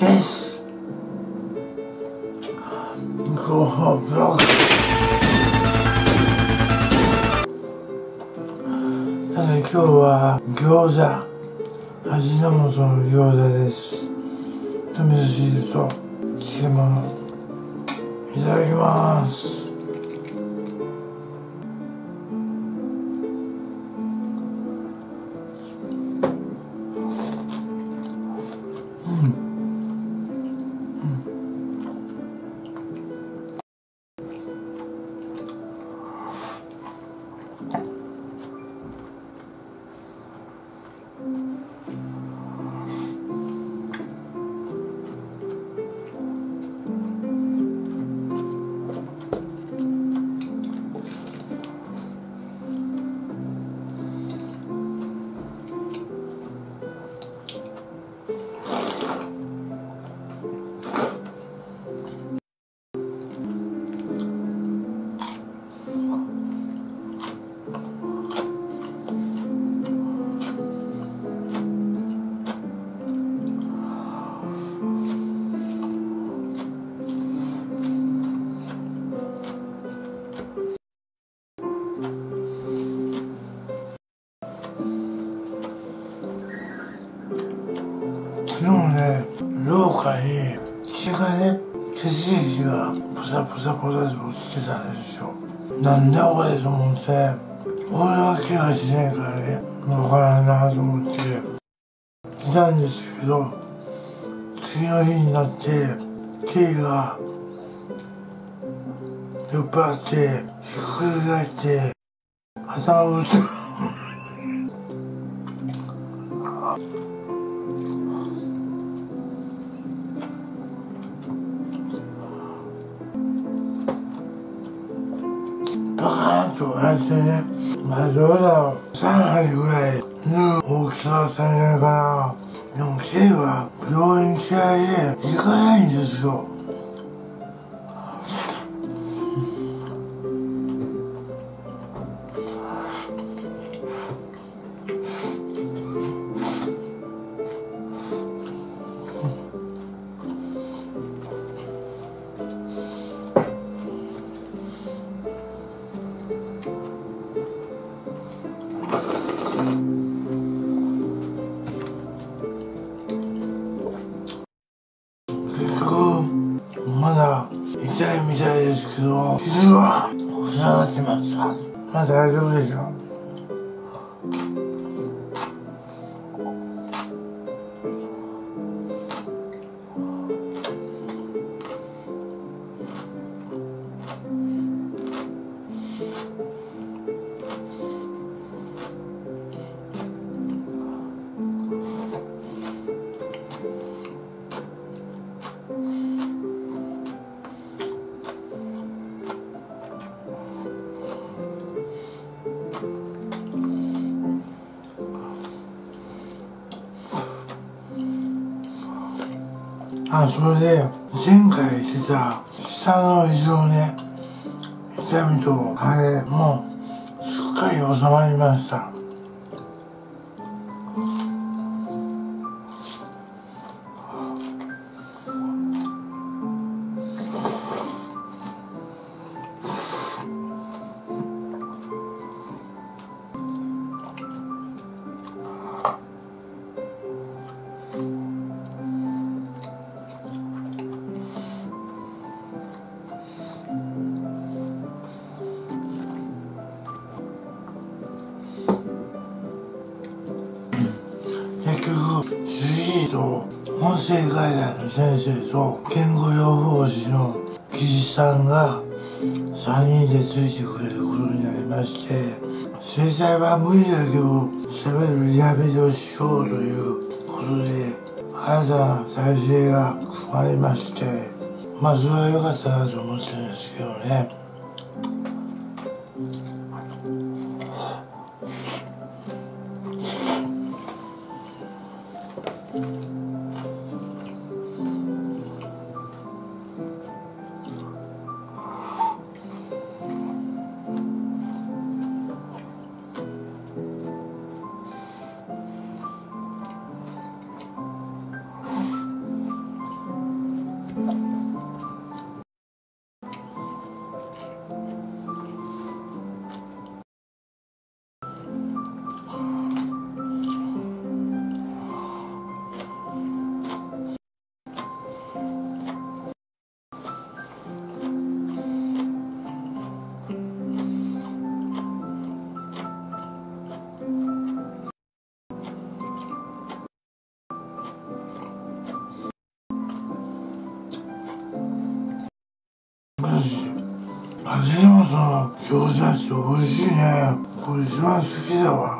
です。ご報告。さて今日は餃子、味の素の餃子です。と味噌汁と漬物。いただきます。昨日ね、廊下に血がね、血液がポサポサポサと落ちてたんですよ。なんだこれと思って、俺は怪我しないからね、分からんなと思っていたんですけど、次の日になってKが酔っ払ってひっくり返って頭を打つ。バカーンと開いてね、まあどうだろう、3針ぐらいの大きさだったんじゃないかな。でも K は病院嫌いで行かないんですよ。痛いみたいですけど、傷は塞がってました。まあ大丈夫でしょう。あ、それで前回してた舌の異常ね、痛みと腫れもすっかり収まりました。音声外来の先生と健康療法士の技師さんが3人でついてくれることになりまして、生体は無理だけど喋るリハビリをしようということで新たな体制が組まれまして、まあそれは良かったなと思ってるんですけどね。味でもその餃子って美味しいね。これ一番好きだわ。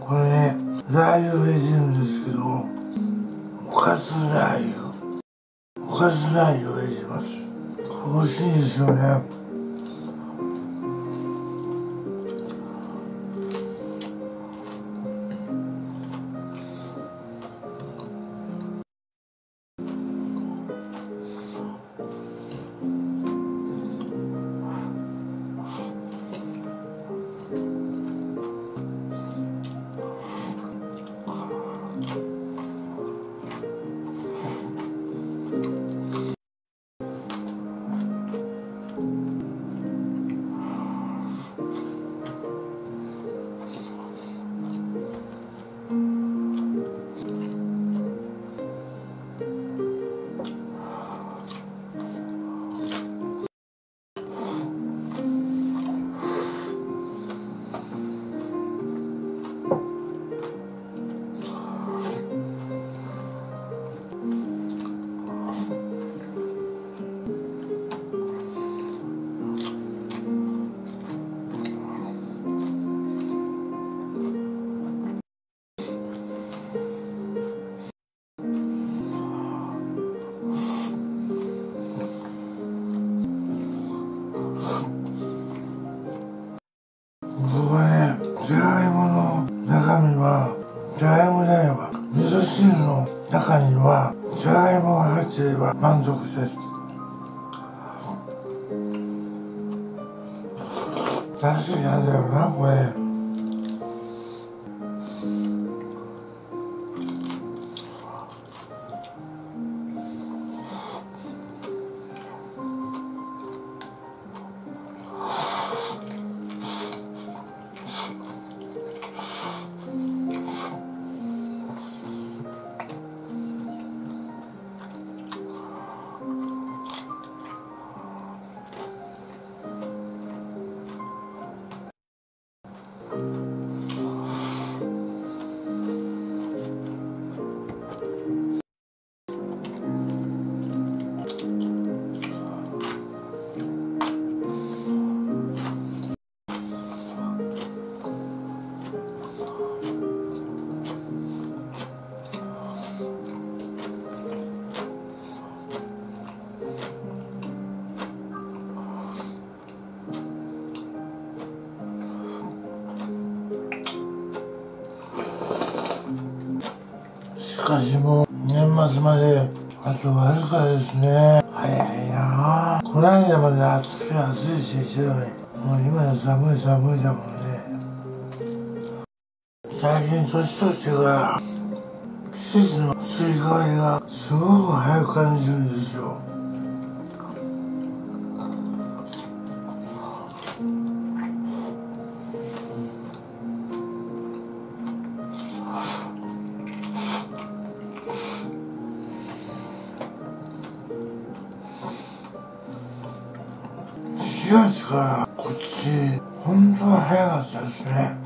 これね、ラー油入れてるんですけど、おかずラー油、おかずラー油を入れてます。美味しいですよね。中にはじゃがいもが入っていれば満足です。大好きなんだよな、これ。しかしもう年末まであとわずかですね。早いなあ。この間まで暑い暑いしてきたのに、もう今や寒い寒いだもんね。最近年取ってから季節の移り変わりがすごく早く感じるんですよ。4月からこっち、本当は早かったですね。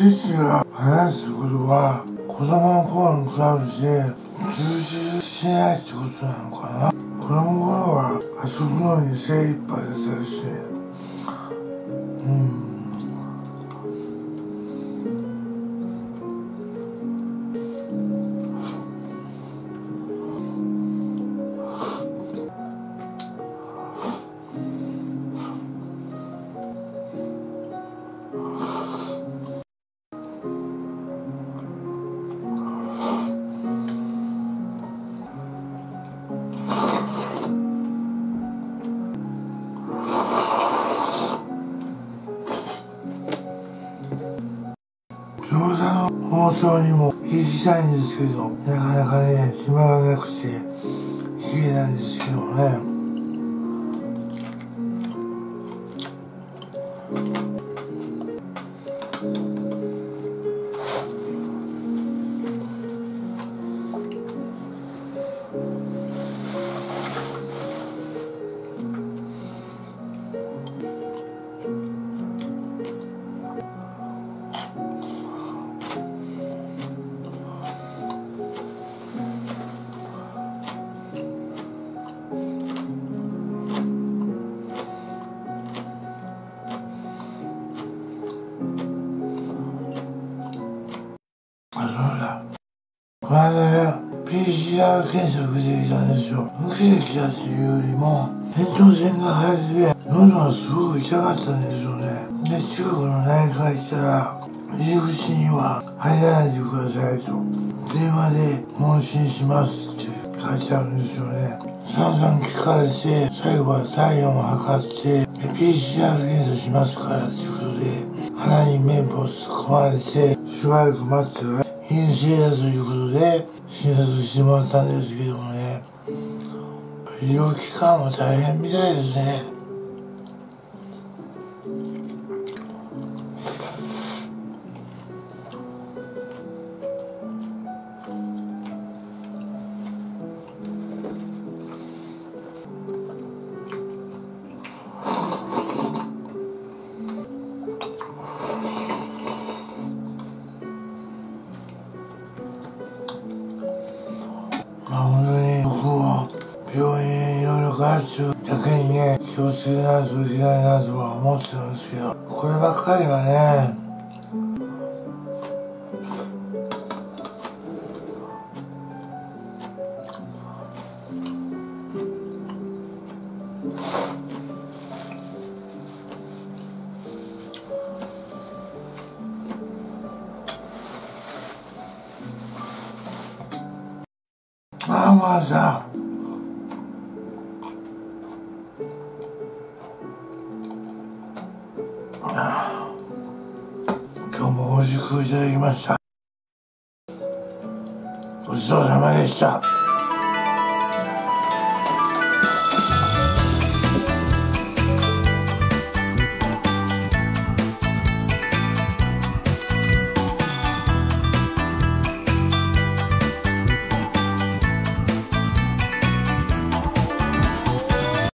父が話すことは子供の頃に比べて充実しないってことなのかな。子供の頃は遊ぶのに精一杯だったし、包丁にも引きたいんですけど、なかなかね、暇がなくて引けないんですけどね。この間ね、PCR 検査受けてきたんですよ。受けてきたっていうよりも、扁桃腺が腫れて、喉がすごく痛かったんですよね。で、近くの内科行ったら、入り口には入らないでくださいと、電話で問診しますって書いてあるんですよね。散々聞かれて、最後は体温を測って、PCR 検査しますからってことで、鼻に綿棒を突っ込まれて、しばらく待ってたら、陰性だということで診察してもらったんですけどもね、医療機関は大変みたいですね。だけにね、気をつけないといけないなとは思ってるんですけど、こればっかりはね、ああ、まあさ。今日も美味しくいただきました。ごちそうさまでした。